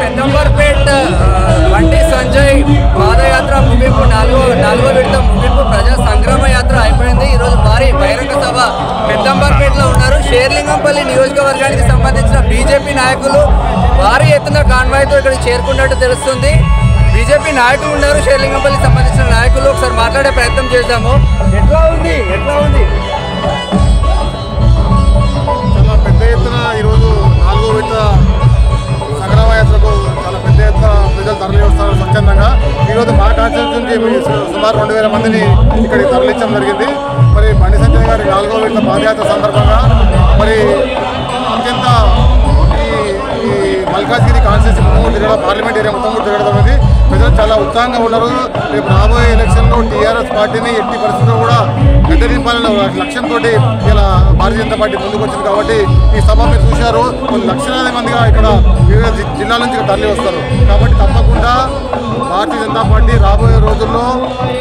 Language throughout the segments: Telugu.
పెద్దంబర్పేట వంటి సంజయ్ పాదయాత్ర ముగింపు నాలుగో విడత ముగింపు ప్రజా సంగ్రామ యాత్ర అయిపోయింది। ఈరోజు భారీ బహిరంగ సభ పెద్దంబర్పేటలో ఉన్నారు। షేర్లింగంపల్లి నియోజకవర్గానికి సంబంధించిన బీజేపీ నాయకులు భారీ ఎత్తున కాన్వాయ్తో ఇక్కడ చేరుకున్నట్టు తెలుస్తుంది। బీజేపీ నాయకులు ఉన్నారు, షేర్లింగంపల్లికి సంబంధించిన నాయకులు, ఒకసారి మాట్లాడే ప్రయత్నం చేద్దాము। ఎట్లా ఉంది చాలా పెద్ద ఎత్తున ఈరోజు నాలుగో విడత సంగ్రామ యాత్రకు చాలా పెద్ద ఎత్తున ప్రజలు తరలిస్తారు స్వచ్ఛందంగా। ఈరోజు మా కాన్స్టిట్యూన్సీకి సుమారు 2000 మందిని ఇక్కడికి తరలించడం జరిగింది। మరి బండి సంజయ్ గారి నాలుగో విడత పాదయాత్ర సందర్భంగా మరి అత్యంత మల్కాజ్గిరి కాన్స్టిట్యూన్సీ మొత్తం తిరగడం, పార్లమెంట్ ఏరియా మొత్తం కూడా తిరగడం అనేది ప్రజలు చాలా ఉత్సాహంగా ఉన్నారు। రేపు రాబోయే ఎలక్షన్లో టీఆర్ఎస్ పార్టీని ఎట్టి పరిస్థితుల్లో కూడా గద్దెదింపాలనే లక్ష్యంతో ఇలా భారతీయ జనతా పార్టీ ముందుకు వచ్చింది కాబట్టి ఈ సభ మీరు చూశారు, కొన్ని లక్షలాది మందిగా ఇక్కడ వివిధ జిల్లాల నుంచి తరలి వస్తారు కాబట్టి తప్పకుండా భారతీయ జనతా పార్టీ రాబోయే రోజుల్లో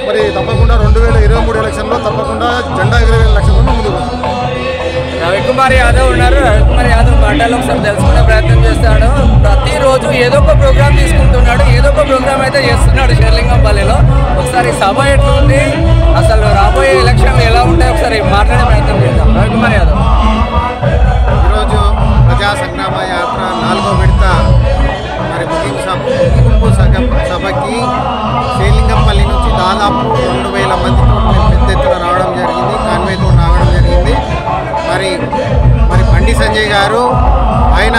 మరి తప్పకుండా 2023 ఎలక్షన్లో తప్పకుండా జెండా ఎగిరేల లక్ష్యంతో ముందుకు వస్తారు। రవికుమార్ యాదవ్ ఉన్నారు, రవికుమార్ యాదవ్ మాటలు ఒకసారి తెలుసుకునే ప్రయత్నం చేస్తాడు। ప్రతిరోజు ఏదో ఒక ప్రోగ్రామ్ తీసుకుంటున్నాడు, ఏదో ఒక ప్రోగ్రామ్ అయితే చేస్తున్నాడు షేర్లింగంపల్లిలో। ఒకసారి సభ ఎట్లుంది, అసలు రాబోయే ఎలక్షన్లు ఎలా ఉంటాయి, ఒకసారి మాట్లాడే ప్రయత్నం చేద్దాం। రవికుమార్ యాదవ్, ఈరోజు ప్రజా సంగ్రామ యాత్ర నాలుగో విడత మరి ముగింపు సభకి షేర్లింగంపల్లి నుంచి దాదాపు 2000 మందితో పెద్ద ఎత్తున రావడం జరిగింది, కాన్వేతో రావడం జరిగింది। మరి బండి సంజయ్ గారు ఆయన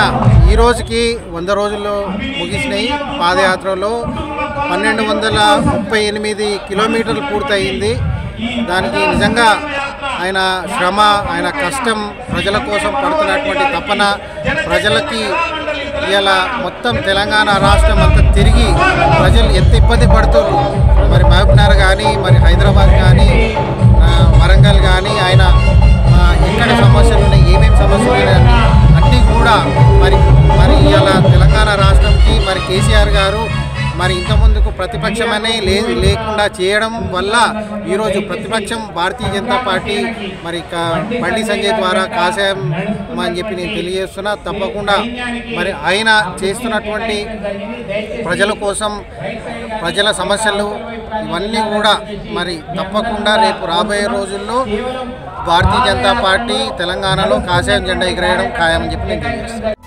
ఈ రోజుకి 100 రోజుల్లో ముగిసినాయి పాదయాత్రలో 1238 కిలోమీటర్లు పూర్తయింది। దానికి నిజంగా ఆయన శ్రమ, ఆయన కష్టం, ప్రజల కోసం పడుతున్నటువంటి తపన, ప్రజలకి ఇలా మొత్తం తెలంగాణ రాష్ట్రం అంతా తిరిగి ప్రజలు ఎంత ఇబ్బంది పడుతున్నారు, మరి మహబూబ్నగర్ కానీ, మరి హైదరాబాద్ కానీ, వరంగల్ కానీ, ఆయన ఎక్కడ సమస్యలు ఉన్నాయి, ఏమేమి సమస్యలు ఉన్నాయి అన్నీ కూడా మరి ఇలా తెలంగాణ రాష్ట్రంకి మరి కేసీఆర్ గారు మరి ఇంతకుముందుకు ప్రతిపక్షమనే లేకుండా చేయడం వల్ల ఈరోజు ప్రతిపక్షం భారతీయ జనతా పార్టీ మరి బండి సంజయ్ ద్వారా కాషాయం అని చెప్పి నేను తెలియజేస్తున్నా। తప్పకుండా మరి ఆయన చేస్తున్నటువంటి ప్రజల కోసం ప్రజల సమస్యలు ఇవన్నీ కూడా మరి తప్పకుండా రేపు రాబోయే రోజుల్లో భారతీయ జనతా పార్టీ తెలంగాణలో కాషాయం జెండా ఎగిరేయడం ఖాయమని చెప్పి నేను తెలియజేస్తున్నాను।